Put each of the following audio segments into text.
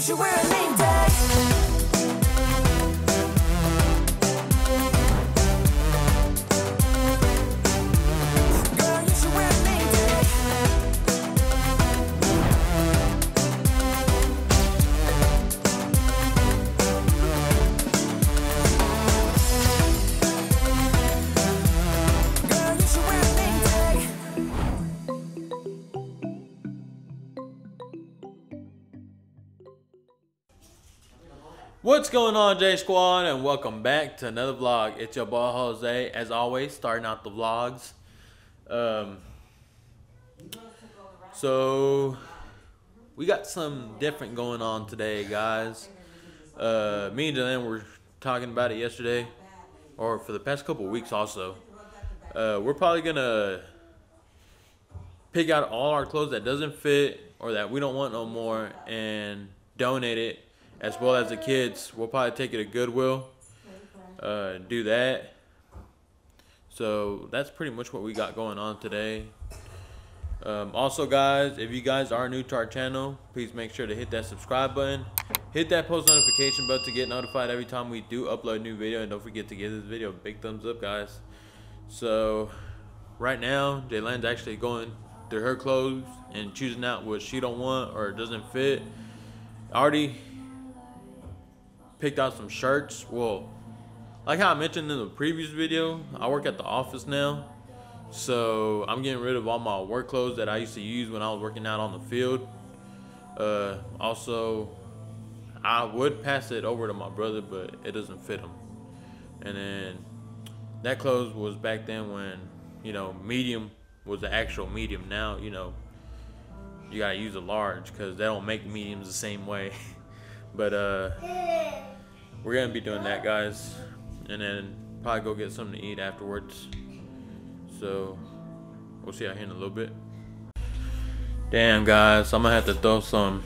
you should wear a name tag. Girl, you should wear a name tag. Girl, you should wear a name tag. What's going on, J Squad, and welcome back to another vlog. It's your boy Jose, as always, starting out the vlogs. So we got some different going on today, guys. Me and Dylan were talking about it yesterday, or for the past couple of weeks also. We're probably gonna pick out all our clothes that doesn't fit or that we don't want no more and donate it. As well as the kids, we'll probably take it to Goodwill, do that. So that's pretty much what we got going on today. Also, guys, if you guys are new to our channel, please make sure to hit that subscribe button. Hit that post notification bell to get notified every time we do upload a new video. And don't forget to give this video a big thumbs up, guys. So right now, Jaylen's actually going through her clothes and choosing out what she don't want or doesn't fit. Already picked out some shirts. Well, like how I mentioned in the previous video, I work at the office now, so I'm getting rid of all my work clothes that I used to use when I was working out on the field. Also, I would pass it over to my brother, but it doesn't fit him. And then that clothes was back then when, you know, medium was the actual medium. Now, you know, you gotta use a large because they don't make mediums the same way. But we're gonna be doing that, guys, and then probably go get something to eat afterwards. So we'll see out here in a little bit. Damn, guys, I'm gonna have to throw some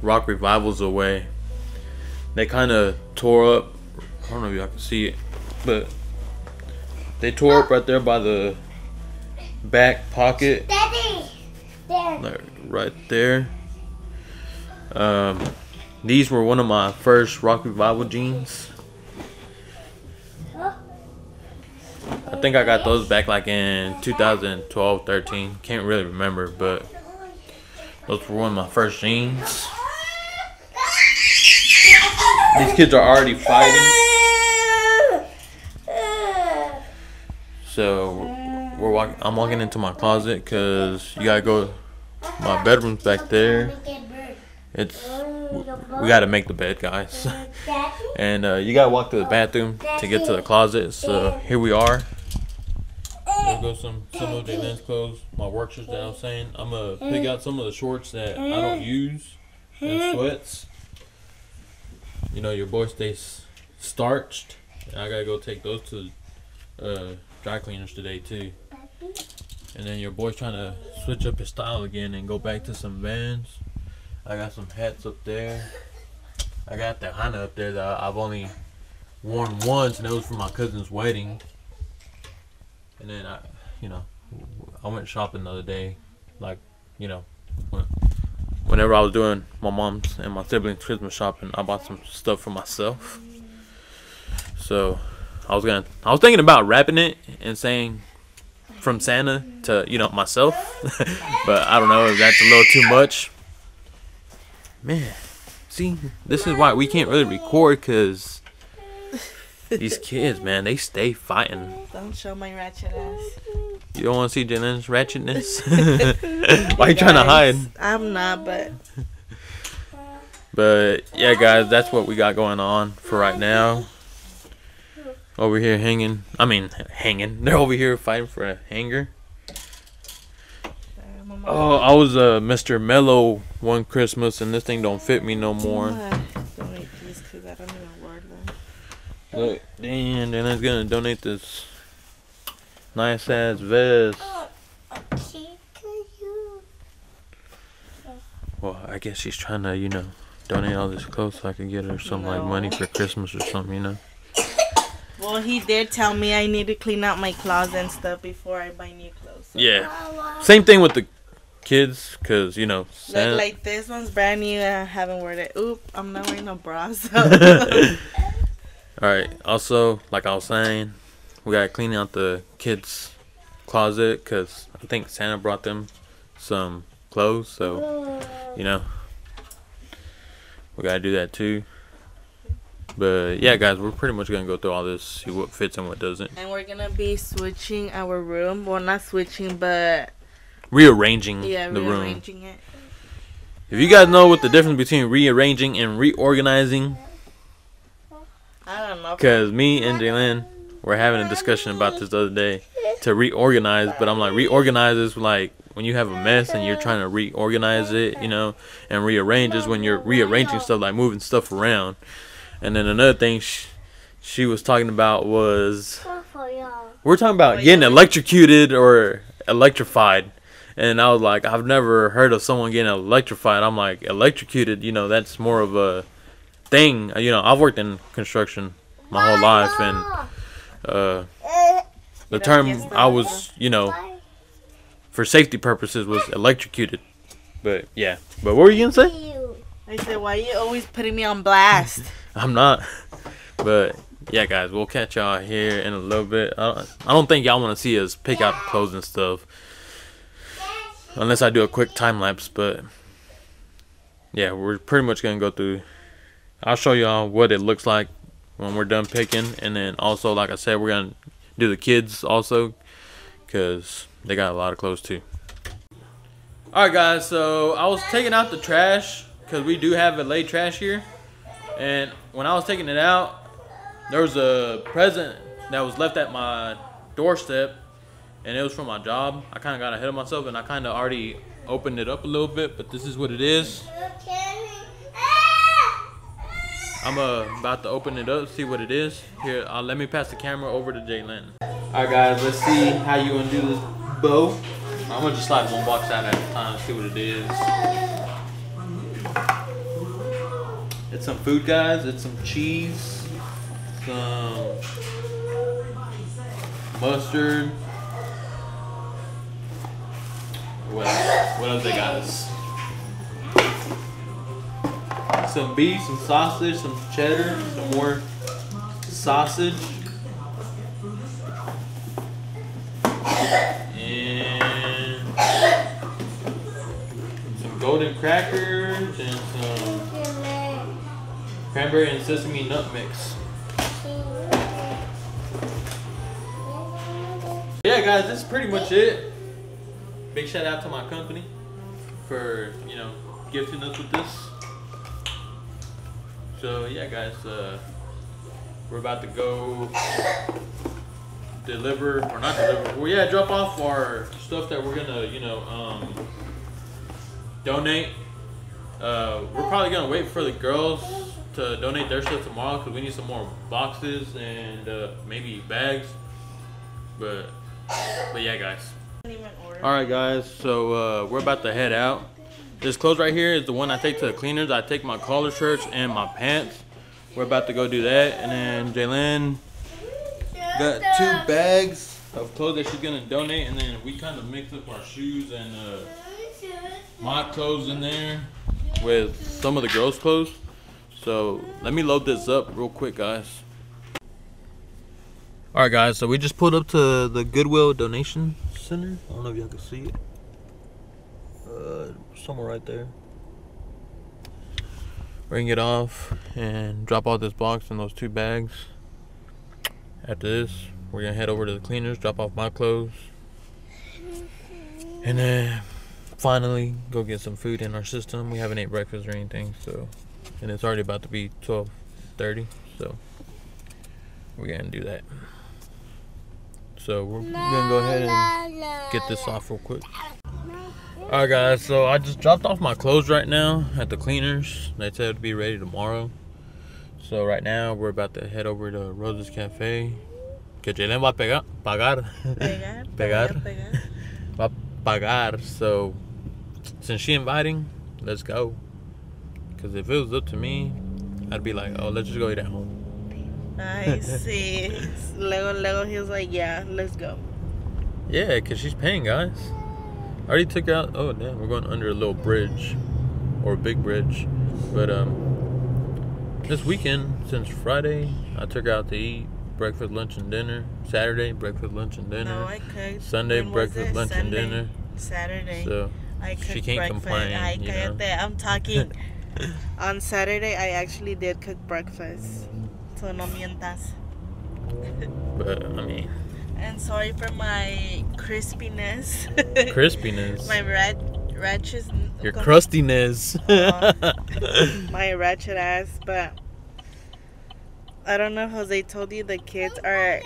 Rock Revivals away. They kind of tore up. I don't know if y'all can see it, but they tore up right there by the back pocket. Daddy. Like right there. These were one of my first Rock Revival jeans. I think I got those back like in 2012, 13. Can't really remember, but those were one of my first jeans. These kids are already fighting. So we're walking. I'm walking into my closet because you gotta go. My bedroom's back there. We gotta make the bed, guys. And you gotta walk to the bathroom to get to the closet. So here we are. There goes some of Jaylen's clothes, my work shirts that I was saying. I'm gonna pick out some of the shorts that I don't use and sweats. You know, your boy stays starched. And I gotta go take those to dry cleaners today too. And then your boy's trying to switch up his style again and go back to some Vans. I got some hats up there. I got the Hana up there that I've only worn once, and it was for my cousin's wedding. And then I went shopping the other day, like, you know, whenever I was doing my mom's and my siblings' Christmas shopping, I bought some stuff for myself. So I was thinking about wrapping it and saying from Santa to, you know, myself, but I don't know if that's a little too much. Man, see, this is why we can't really record, because these kids, man, they stay fighting. Don't show my ratchet ass. You don't want to see Jaylen's ratchetness? Why are you trying to hide? I'm not, but... But, yeah, guys, that's what we got going on for right now. Over here hanging. I mean, hanging. They're over here fighting for a hanger. Oh, I was a Mr. Mellow one Christmas, and this thing don't fit me no more. Donate these because I don't even wear them. Look, damn, and I was gonna donate this nice ass vest. Well, I guess she's trying to, you know, donate all this clothes so I can get her some like money for Christmas or something, you know. Well, he did tell me I need to clean out my closet and stuff before I buy new clothes. So. Yeah, same thing with the kids, because, you know. Look, like this one's brand new and I haven't worn it. Oop, I'm not wearing no bra, so. Alright, also, like I was saying, we gotta clean out the kids' closet because I think Santa brought them some clothes, so, you know, we gotta do that too. But yeah, guys, we're pretty much gonna go through all this, see what fits and what doesn't, and we're gonna be switching our room. Well, not switching, but rearranging. Yeah, the rearranging room. It. If you guys know what the difference between rearranging and reorganizing, I don't know. Cause me and Jalen were having a discussion about this the other day to reorganize, but I'm like, reorganize is like when you have a mess and you're trying to reorganize it, you know, and rearrange is when you're rearranging stuff, like moving stuff around. And then another thing she was talking about was, we're talking about getting electrocuted or electrified. And I was like, I've never heard of someone getting electrified. I'm like, electrocuted, you know, that's more of a thing. You know, I've worked in construction my whole life. And the term I was, you know, for safety purposes was electrocuted. But yeah. But what were you going to say? I said, why are you always putting me on blast? I'm not. But yeah, guys, we'll catch y'all here in a little bit. I don't think y'all want to see us pick out clothes and stuff unless I do a quick time lapse. But yeah, we're pretty much gonna go through. I'll show y'all what it looks like when we're done picking, and then also, like I said, we're gonna do the kids also because they got a lot of clothes too. All right, guys, so I was taking out the trash because we do have a late trash here. And when I was taking it out, there was a present that was left at my doorstep, and it was from my job. I kind of got ahead of myself, and I kind of already opened it up a little bit, but this is what it is. I'm about to open it up, see what it is. Here, let me pass the camera over to Jalen. All right, guys, let's see how you gonna do this bow. I'm gonna just slide one box out at a time, see what it is. It's some food, guys. It's some cheese, some mustard. What else they got us? Some beef, some sausage, some cheddar, some more sausage. And some golden crackers and some cranberry and sesame nut mix. Yeah, guys, that's pretty much it. Big shout out to my company for, you know, gifting us with this. So yeah, guys, we're about to go deliver, or not deliver, well, yeah, drop off our stuff that we're gonna, you know, donate. We're probably gonna wait for the girls to donate their stuff tomorrow because we need some more boxes and maybe bags, but yeah, guys. All right, guys, so we're about to head out. This clothes right here is the one I take to the cleaners. I take my collar shirts and my pants. We're about to go do that, and then Jalen got 2 bags of clothes that she's gonna donate, and then we kind of mix up our shoes and my clothes in there with some of the girls' clothes. So let me load this up real quick, guys. All right, guys, so we just pulled up to the Goodwill donation center. I don't know if y'all can see it. Somewhere right there. Ring it off and drop off this box and those 2 bags. After this, we're gonna head over to the cleaners, drop off my clothes, and then finally go get some food in our system. We haven't ate breakfast or anything, so. And it's already about to be 12:30, so we're gonna do that. So we're gonna go ahead and get this off real quick. All right, guys, so I just dropped off my clothes right now at the cleaners. They said to be ready tomorrow. So right now we're about to head over to Rose's Cafe. Que Jalen va a pagar. So since she inviting, let's go. Because if it was up to me, I'd be like, oh, let's just go eat at home. I see. Lego, he was like, yeah, let's go. Yeah, because she's paying, guys. I already took out, oh damn, we're going under a little bridge, or a big bridge, but this weekend, since Friday, I took out to eat, breakfast, lunch, and dinner. Saturday, breakfast, lunch, and dinner. No, I cooked. Sunday, breakfast, lunch, Sunday, and dinner. Saturday. So I cooked, she can't breakfast. Complain. I cooked, you know? I'm talking. On Saturday, I actually did cook breakfast. So no mientas. But I mean. And sorry for my crispiness. Crispiness. My ratchet. Your crustiness. My ratchet ass, but. I don't know if Jose told you the kids are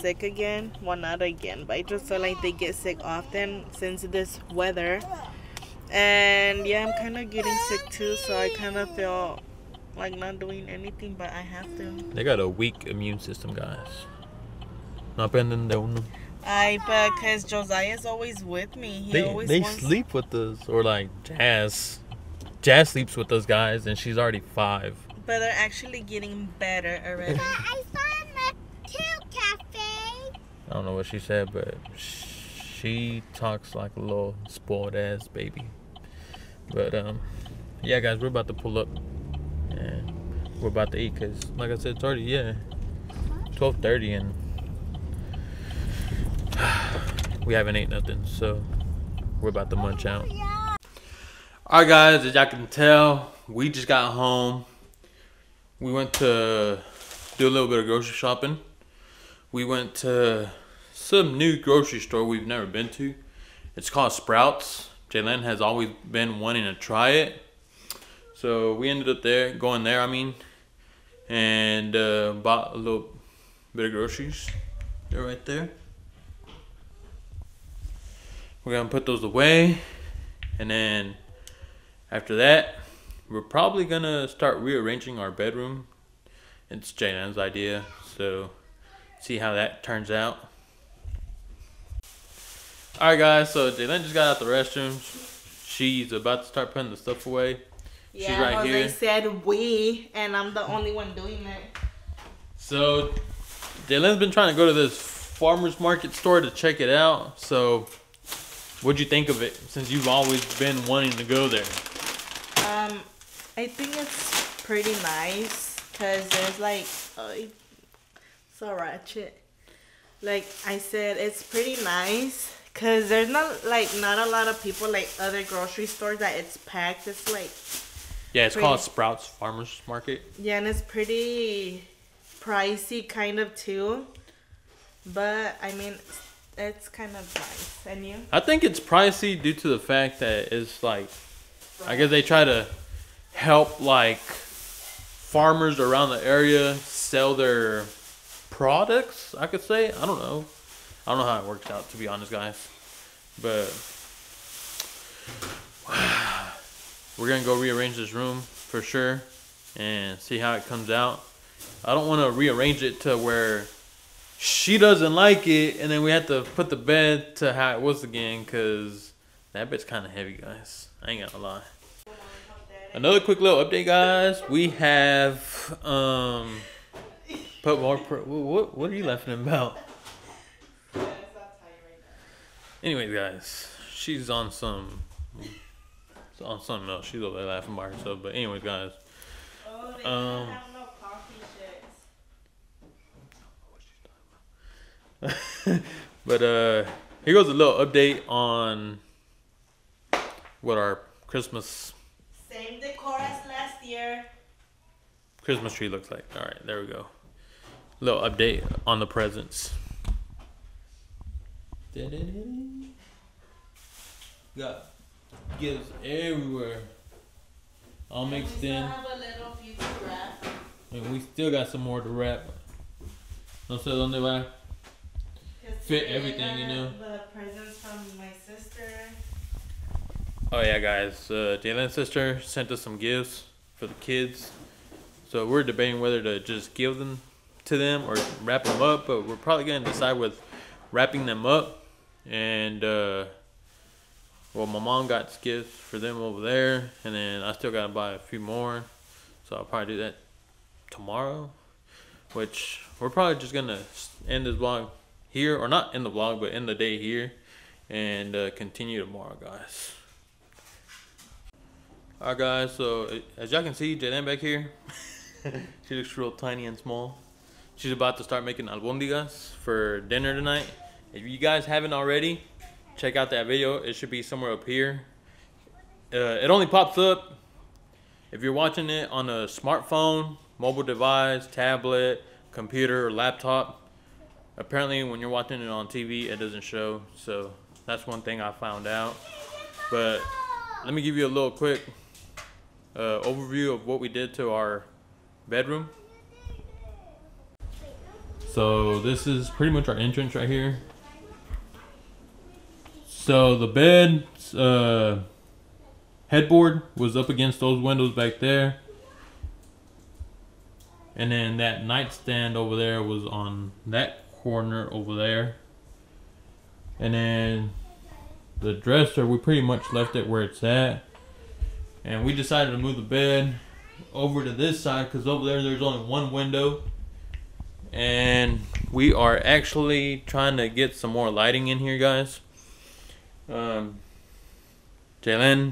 sick again. Well, not again, but I just feel like they get sick often since this weather. And yeah, I'm kind of getting sick too, so I kind of feel like not doing anything, but I have to. They got a weak immune system, guys. No aprenden de uno. I but because Josiah's always with me. He always they wants... sleep with us, or like Jazz. Jazz sleeps with us, guys, and she's already 5. But they're actually getting better already. I saw in the cafe. I don't know what she said, but she talks like a little spoiled ass baby. But yeah, guys, we're about to pull up and we're about to eat because, like I said, it's already 12:30, and we haven't ate nothing, so we're about to munch out. All right, guys, as y'all can tell, we just got home. We went to do a little bit of grocery shopping. We went to some new grocery store we've never been to. It's called Sprouts. Jalen has always been wanting to try it. So we ended up going there, I mean, and bought a little bit of groceries. They're right there. We're gonna put those away. And then after that, we're probably gonna start rearranging our bedroom. It's Jaylan's idea, so see how that turns out. Alright, guys, so Jaylan just got out the restroom. She's about to start putting the stuff away. Yeah, she's right here. They said we, and I'm the only one doing it. So Jaylan's been trying to go to this farmers market store to check it out. So what'd you think of it, since you've always been wanting to go there? I think it's pretty nice because there's like, oh, so ratchet. Like I said, it's pretty nice because there's not a lot of people like other grocery stores that it's packed. It's like, yeah, it's pretty, called Sprouts Farmers Market. Yeah, and it's pretty pricey kind of too, but I mean, it's kind of nice. And you? I think it's pricey due to the fact that it's like, I guess they try to help like farmers around the area sell their products, I could say. I don't know how it works out, to be honest, guys, but we're gonna go rearrange this room for sure and see how it comes out. I don't want to rearrange it to where she doesn't like it and then we have to put the bed to how it was again, because that bit's kind of heavy, guys. I ain't gonna lie. Another quick little update, guys. We have put more. What are you laughing about? Anyways, guys, she's on something else. She's over there laughing by herself. But anyways, guys. But here goes a little update on what our Christmas. Same decor as last year. Christmas tree looks like. All right, there we go. Little update on the presents. Got gifts everywhere. All mixed in. And we still got some more to wrap. No sé dónde va. Fit everything, you know. The presents from my sister. Oh yeah, guys, Jaylen's sister sent us some gifts for the kids. So we're debating whether to just give them to them or wrap them up, but we're probably gonna decide with wrapping them up. And well, my mom got gifts for them over there, and then I still gotta buy a few more. So I'll probably do that tomorrow, which we're probably just gonna end this vlog here, or not in the vlog, but end the day here. and continue tomorrow, guys. Alright guys, so as y'all can see, Jaden back here, she looks real tiny and small. She's about to start making albondigas for dinner tonight. If you guys haven't already, check out that video. It should be somewhere up here. It only pops up if you're watching it on a smartphone, mobile device, tablet, computer, or laptop. Apparently when you're watching it on TV, it doesn't show. So that's one thing I found out. But let me give you a little quick overview of what we did to our bedroom. So this is pretty much our entrance right here. So the bed headboard was up against those windows back there. And then that nightstand over there was on that corner over there. And then the dresser, we pretty much left it where it's at. And we decided to move the bed over to this side because over there there's only one window. And we are actually trying to get some more lighting in here, guys. Jalen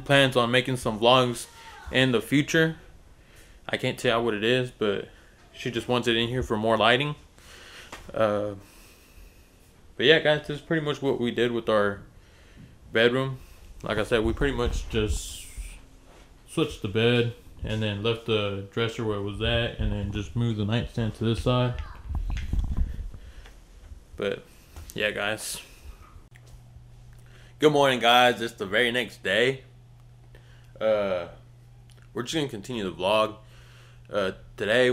plans on making some vlogs in the future. I can't tell y'all what it is, but she just wants it in here for more lighting. But yeah, guys, this is pretty much what we did with our bedroom. Like I said, we pretty much just switched the bed and then left the dresser where it was at and then just moved the nightstand to this side. But yeah, guys. Good morning, guys. It's the very next day. We're just gonna continue the vlog. Today,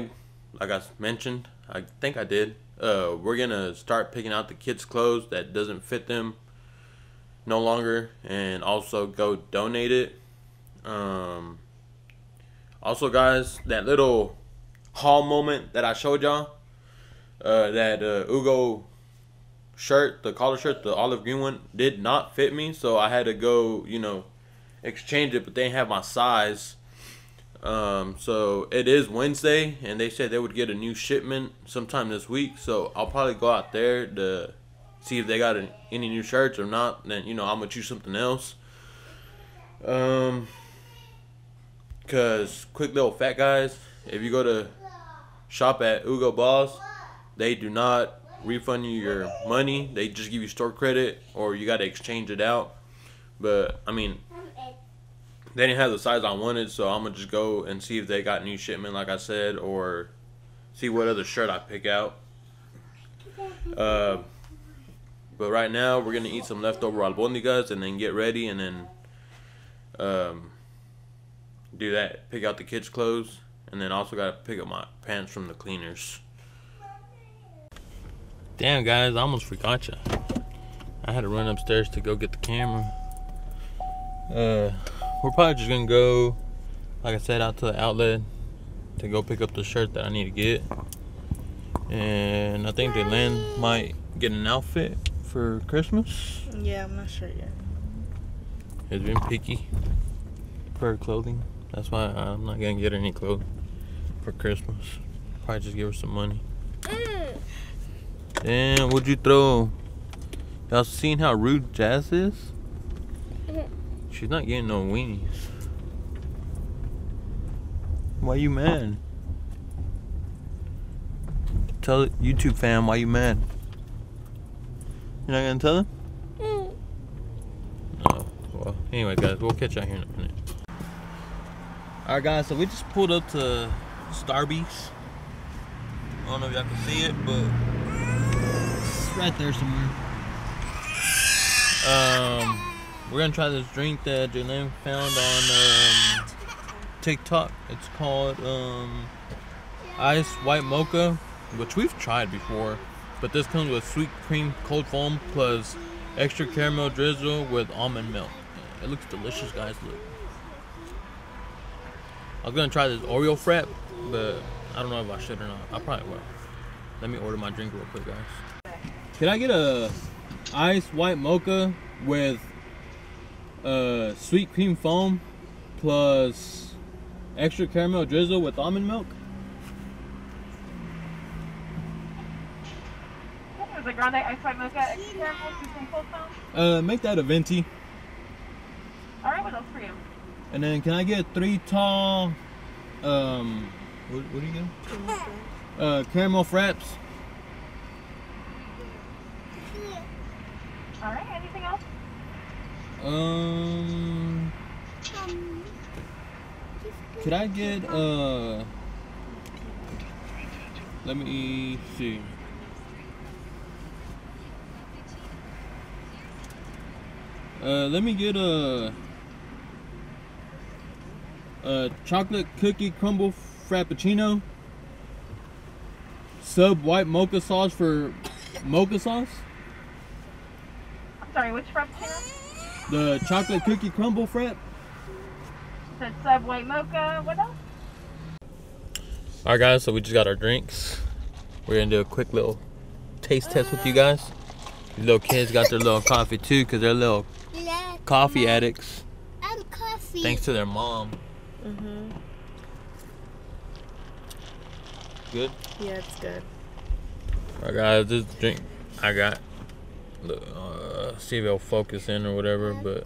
like I mentioned, I think I did, we're gonna start picking out the kids' clothes that doesn't fit them no longer and also go donate it. Also, guys, that little haul moment that I showed y'all, that Hugo shirt, the collar shirt, the olive green one, did not fit me, so I had to go, you know, exchange it, but they didn't have my size. So it is Wednesday and they said they would get a new shipment sometime this week, so I'll probably go out there to see if they got any new shirts or not. Then, you know, I'm gonna choose something else. Cause quick little fact, guys, if you go to shop at Hugo Boss, they do not refund you your money. They just give you store credit or you gotta exchange it out. But I mean, they didn't have the size I wanted, so I'm gonna just go and see if they got new shipment, like I said, or see what other shirt I pick out. But right now we're gonna eat some leftover albondigas and then get ready and then do that, pick out the kids' clothes, and then also gotta pick up my pants from the cleaners. Damn, guys, I almost forgot ya. I had to run upstairs to go get the camera. We're probably just gonna go, like I said, out to the outlet to go pick up the shirt that I need to get. And I think Dylan might get an outfit for Christmas. Yeah, I'm not sure yet. It's been picky for her clothing. That's why I'm not gonna get her any clothes for Christmas. Probably just give her some money. Damn, what'd you throw? Y'all seen how rude Jazz is? She's not getting no weenies. Why you mad? Tell YouTube fam why you mad. You're not gonna tell them? No. Oh, well, anyway, guys, we'll catch y'all here in a minute. Alright, guys, so we just pulled up to Starbucks. I don't know if y'all can see it, but right there somewhere. We're gonna try this drink that Jalen found on TikTok. It's called Ice White Mocha, which we've tried before, but this comes with sweet cream cold foam plus extra caramel drizzle with almond milk. It looks delicious, guys. Look, I was gonna try this Oreo frap, but I don't know if I should or not. I probably will. Let me order my drink real quick, guys. Can I get a ice white mocha with sweet cream foam plus extra caramel drizzle with almond milk? What was a grande ice white mocha, extra simple foam. Make that a venti. Alright, what else for you? And then can I get 3 tall, what do you get? Caramel fraps. Alright, anything else? Could I get, let me see. Let me get a chocolate cookie crumble frappuccino, sub white mocha sauce for mocha sauce. I'm sorry, which frappuccino? The chocolate cookie crumble frap. Said sub white mocha. What else? All right, guys. So we just got our drinks. We're gonna do a quick little taste test with you guys. These little kids got their little coffee too, cause they're little coffee addicts. I'm coffee. Thanks to their mom. Mm-hmm. Good? Yeah, it's good. Alright guys, this drink I got, see if it'll focus in or whatever, but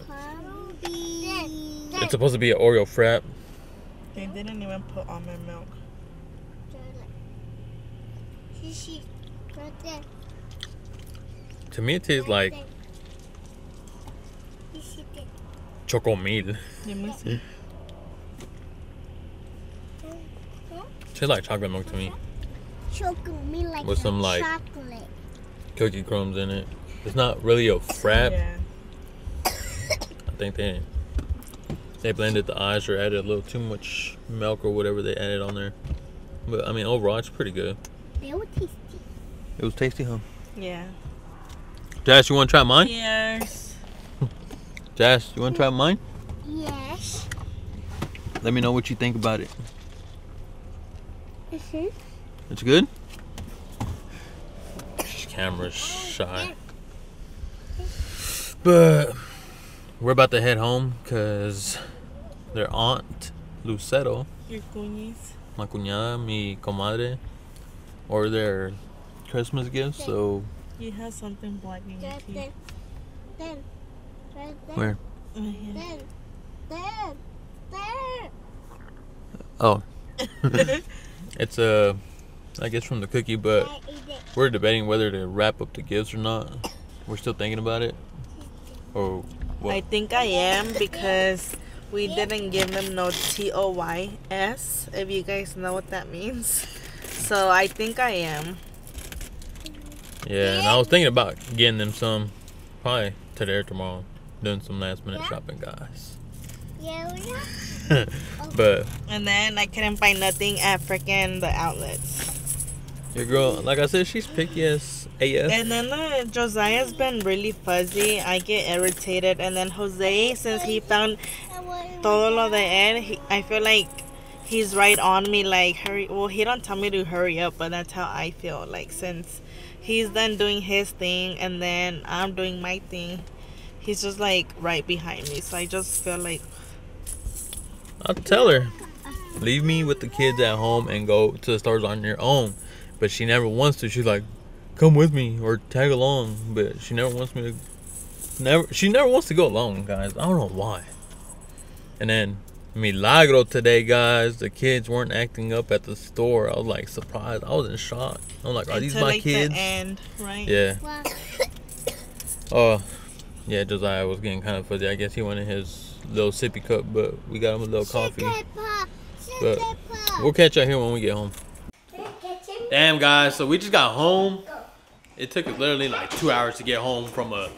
it's supposed to be an Oreo frap. They didn't even put almond milk. To me it tastes like chocomil. Tastes like chocolate milk to me. Chocolate like with some like chocolate cookie crumbs in it. It's not really a frap. Yeah. I think they blended the ice or added a little too much milk or whatever they added on there. But I mean overall it's pretty good. It was tasty. It was tasty, huh? Yeah. Jazz, you wanna try mine? Yes. Jazz, you wanna try mine? Yes. Let me know what you think about it. Mm-hmm. It's good? Camera's shy. But we're about to head home because their aunt, Lucero, your cuñis, my cuñada, mi comadre, ordered their Christmas gifts, so. You have something black in your teeth. Where? Right here. Oh. It's I guess from the cookie, but we're debating whether to wrap up the gifts or not. We're still thinking about it. Or what? I think I am because we didn't give them no TOYS, if you guys know what that means. So I think I am. Yeah, and I was thinking about getting them some, probably today or tomorrow, doing some last minute shopping, guys. But and then I couldn't find nothing at freaking the outlets. Your girl, like I said, she's picky as AF. And then Josiah's been really fuzzy. I get irritated. And then Jose, since he found todo lo de él, I feel like he's right on me. Like hurry. Well, he don't tell me to hurry up, but that's how I feel. Like since he's done doing his thing, and then I'm doing my thing, he's just like right behind me. So I just feel like. I'll tell her, leave me with the kids at home and go to the stores on your own. But she never wants to. She's like, come with me or tag along. But she never wants me to. She never wants to go alone, guys. I don't know why. And then Milagro today, guys. The kids weren't acting up at the store. I was like surprised. I was in shock. I'm like, are these my kids? The end, right? Yeah. Wow. Oh, yeah. Josiah was getting kind of fuzzy. I guess he wanted his little sippy cup, but we got him a little coffee. But we'll catch y'all here when we get home. Damn, guys, so we just got home. It took us literally like 2 hours to get home from a,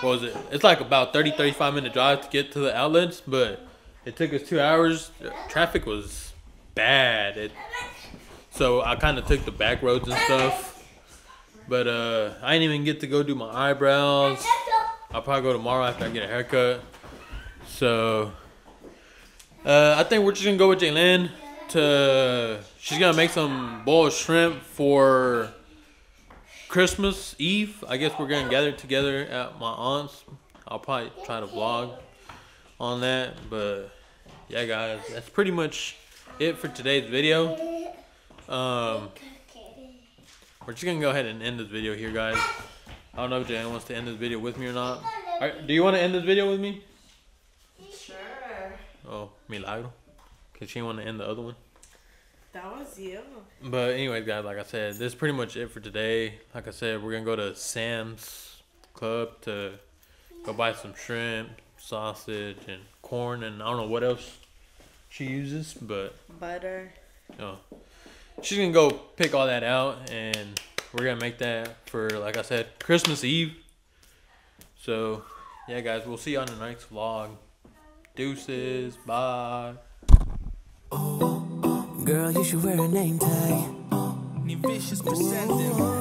what was it? It's like about 30, 35 minute drive to get to the outlets, but it took us 2 hours. Traffic was bad. So I kind of took the back roads and stuff. But I didn't even get to go do my eyebrows. I'll probably go tomorrow after I get a haircut. So, I think we're just gonna go with Jalen to, she's gonna make some boiled shrimp for Christmas Eve. I guess we're gonna gather together at my aunt's. I'll probably try to vlog on that, but yeah, guys, that's pretty much it for today's video. We're just gonna go ahead and end this video here, guys. I don't know if Jan wants to end this video with me or not. Right, do you want to end this video with me? Sure. Oh, Milagro. Because she want to end the other one. That was you. But anyways, guys, like I said, this is pretty much it for today. Like I said, we're going to go to Sam's Club to go buy some shrimp, sausage, and corn, and I don't know what else she uses, but... butter. Oh. She's going to go pick all that out, and we're going to make that for, like I said, Christmas Eve. So, yeah, guys, we'll see you on the next vlog. Deuces. Bye. Girl, you should wear a name tag. New vicious presenting.